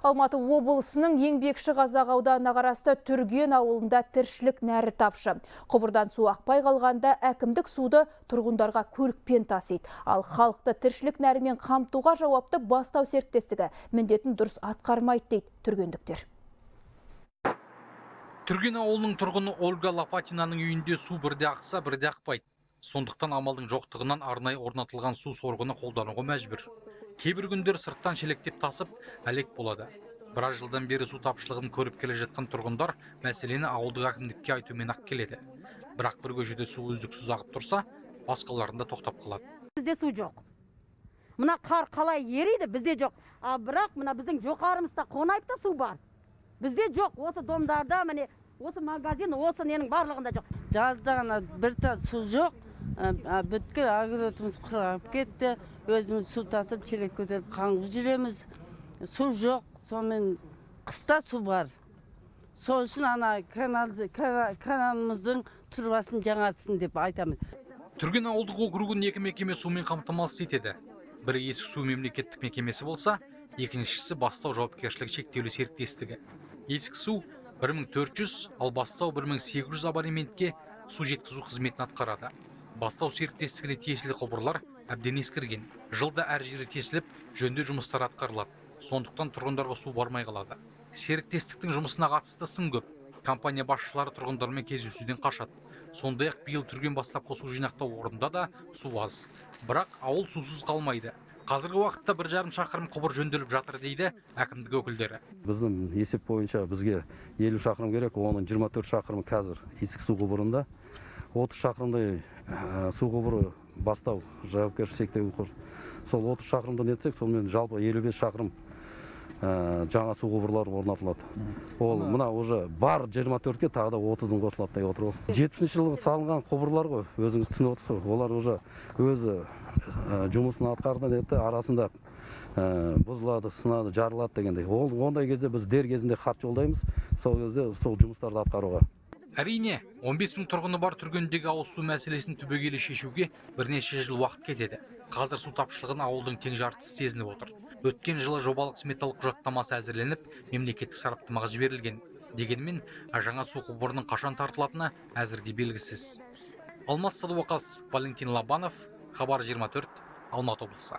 Алматы облысының Еңбекшіқазақ ауданына қарасты Түрген ауылында тіршілік нәрі тапшы. Құбырдан су ақпай қалғанда әкімдік суды тұрғындарға көлікпен тасиды. Ал халықты тіршілік нәрімен қамтуға жауапты Бастау серіктестігі міндетін дұрыс атқармайды дейді түргендіктер. Түрген ауылының тұрғыны Ольга Лапатинаның үйінде су бірде ақса, бірде ақпайды. Сондықтан амалдың жоқтығынан арнайы орнатылған су сорғыны қолдануға мәжбүр. Кейбір күндер сырттан шелектеп тасып, әлек болады. Біраз жылдан бері су тапшылығын көріп келе жатқан тұрғындар мәселені ауылдық әкімдікке айтумен ақ келеді. Бірақ бір көшеде су үздіксіз ағып тұрса, басқаларында тоқтап қалады. Бізде су жоқ. Мына қар қалай ериді, бізде жоқ. Бірақ мына біздің жоқарымызда қонайып та су бар. Бізде жоқ. Осы домдарда, міне, осы магазин, осы ненің барлығында жоқ. Жазда ғана бір таз су жоқ. Бүткен агротымыз құрап кетті, өзіміз су тасып, шелек көтеріп қаңғып жүреміз. Су жоқ, сонымен қыста су бар. Сол үшін ана каналымыздың тұрбасын жаңартсын деп айтамын. Түрген ауылдық округін екі мекеме сумен қамтамасыз етеді. Бірі есік су мемлекеттік мекемесі болса, екіншісі Бастау жауапкершілігі шектеулі серіктестігі. Есік су 1400, ал Бастау 1800 абонементке су жеткізу қызметін атқарады. Бастау серіктестігіне тиесілі құбырлар әбден ескірген. Жылда әр жері тесіліп, жөндеу жұмыстары атқарылады. Сондықтан тұрғындарға су бармай қалады. Серіктестіктің жұмысына қатысты сын көп. Компания басшылары тұрғындармен кездесуден қашады. Сондай-ақ биыл Түрген бастапқы су жинақтау орнында да су аз. Бірақ ауыл сусыз қалмайды. Қазіргі уақытта 1,5 шақырым құбыр жөнделіп жатыр дейді әкімдік өкілдері. Біздің есеп бойынша бізге 50 шақырым керек, оның 24 шақырымы қазір есік су құбырында. 30 шақырымдай су құбыры Бастау жауапкершілігі шектеулі. Сол 30 шақырымдан етсек, сонымен жалпы 55 шақырым жаңа су құбырлары орнатылады. Ол мына уже бар 24-ке тағы да 30-ын қосылады деп отыр. 70-ші жылғы салынған құбырлар ғой, өзіңіз түсініп отырсыз. Олар уже өзі жұмысын атқардан етті, арасында бұзылады, сынады, жарылады дегендей. Ол ондай кезде біз дер кезінде хат жолдаймыз, сол кезде сол жұмыстарды атқаруға. Әрине, 15,000 тұрғыны бар Түргендегі ауыз су мәселесін түбегейлі шешуге бірнеше жыл уақыт кетеді. Қазір су тапшылығын ауылдың тең жартысы сезініп отыр. Өткен жылы жобалық сметалық құжаттамасы әзірленіп, мемлекеттік сараптамаға жіберілген. Дегенмен, жаңа су құбырының қашан тартылатыны әзірге белгісіз. Алмас Садуақас, Валентин Лобанов, Хабар 24, Алматы облысы.